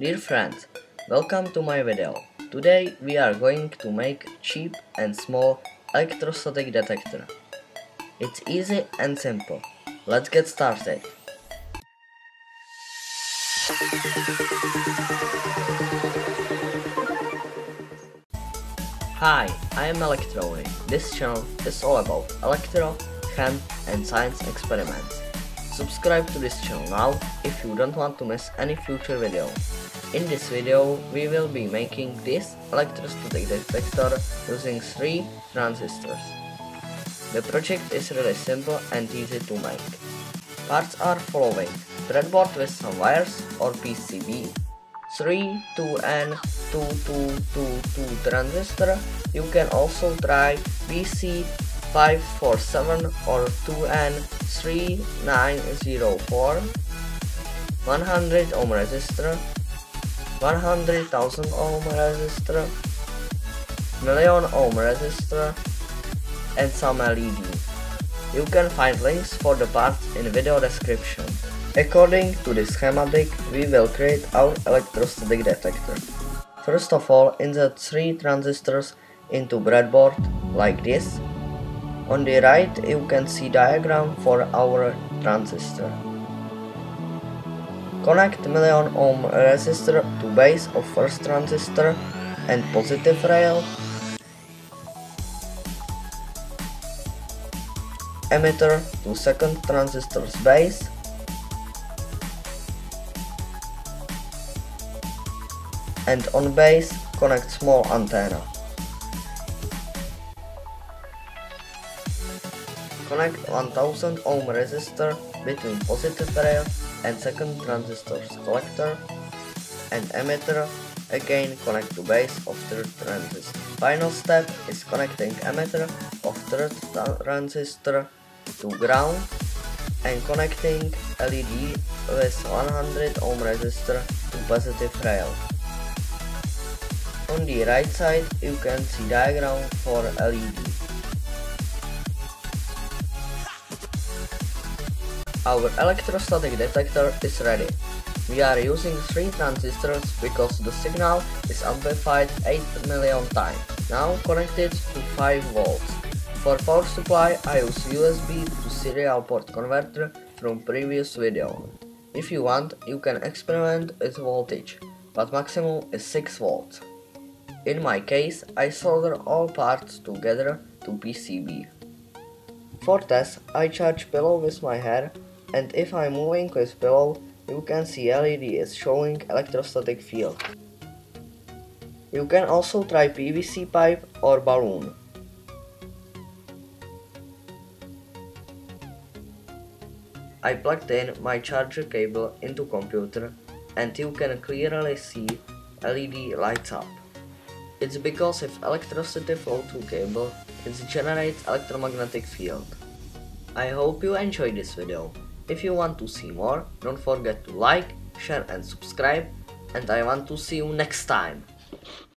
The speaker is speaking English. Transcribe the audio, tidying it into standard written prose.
Dear friends, welcome to my video. Today we are going to make cheap and small electrostatic detector. It's easy and simple. Let's get started. Hi, I am Electroy. This channel is all about electro, hand and science experiments. Subscribe to this channel now if you don't want to miss any future video. In this video we will be making this electrostatic detector using 3 transistors. The project is really simple and easy to make. Parts are following: breadboard with some wires or PCB, 3 2N2222 transistor. You can also try BC547 or 2N3904, 100 ohm resistor, 100,000 ohm resistor, million ohm resistor and some LED. You can find links for the parts in video description. According to this schematic, we will create our electrostatic detector. First of all, insert 3 transistors into breadboard like this. On the right you can see diagram for our transistor. Connect million ohm resistor to base of first transistor and positive rail. Emitter to second transistor's base. And on base connect small antenna. Connect 1000 ohm resistor between positive rail and second transistor's collector and emitter, again connect to base of third transistor. Final step is connecting emitter of third transistor to ground and connecting LED with 100 ohm resistor to positive rail. On the right side you can see diagram for LED. Our electrostatic detector is ready. We are using 3 transistors because the signal is amplified 8 million times. Now connected to 5 volts. For power supply I use USB to serial port converter from previous video. If you want you can experiment with voltage, but maximum is 6 volts. In my case I solder all parts together to PCB. For test I charge pillow with my hair. And if I'm moving with pillow, you can see LED is showing electrostatic field. You can also try PVC pipe or balloon. I plugged in my charger cable into computer and you can clearly see LED lights up. It's because if electricity flows through cable, it generates electromagnetic field. I hope you enjoyed this video. If you want to see more, don't forget to like, share and subscribe, and I want to see you next time!